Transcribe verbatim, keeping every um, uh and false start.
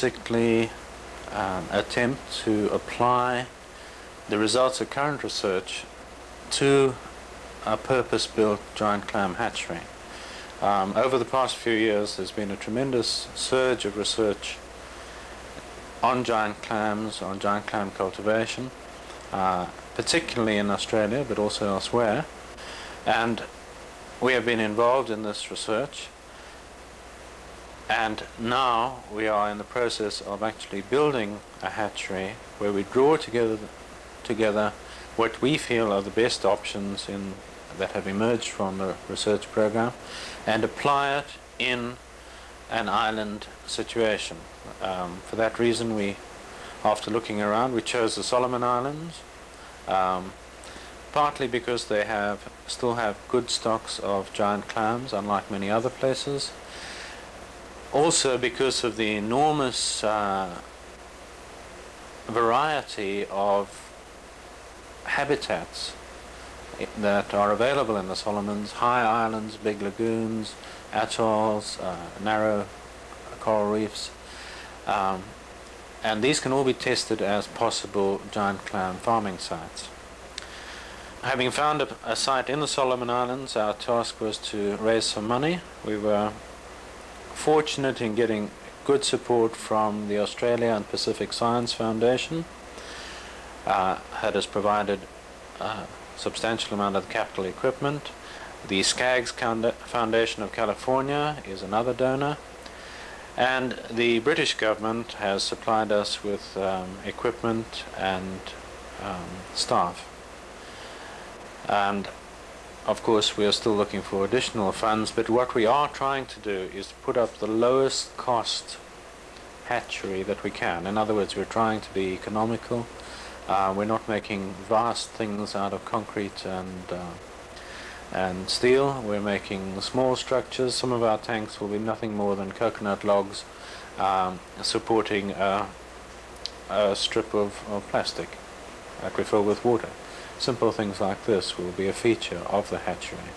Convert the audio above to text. basically um, attempt to apply the results of current research to a purpose-built giant clam hatchery. Um, over the past few years, there's been a tremendous surge of research on giant clams, on giant clam cultivation, uh, particularly in Australia, but also elsewhere. And we have been involved in this research, and now we are in the process of actually building a hatchery where we draw together together what we feel are the best options in that have emerged from the research program and apply it in an island situation. Um, for that reason, we, after looking around, we chose the Solomon Islands, um, partly because they have still have good stocks of giant clams, unlike many other places. Also because of the enormous uh, variety of habitats that are available in the Solomons: high islands, big lagoons, atolls, uh, narrow coral reefs, um, and these can all be tested as possible giant clam farming sites. Having found a, a site in the Solomon Islands, our task was to raise some money. We were fortunate in getting good support from the Australia and Pacific Science Foundation. Uh, had us provided a substantial amount of capital equipment. The Skaggs Foundation of California is another donor, and the British government has supplied us with um, equipment and um, staff. And of course we are still looking for additional funds, but what we are trying to do is put up the lowest cost hatchery that we can. In other words, we're trying to be economical. Uh, we're not making vast things out of concrete and, uh, and steel. We're making small structures. Some of our tanks will be nothing more than coconut logs um, supporting a, a strip of, of plastic that we fill with water. Simple things like this will be a feature of the hatchery.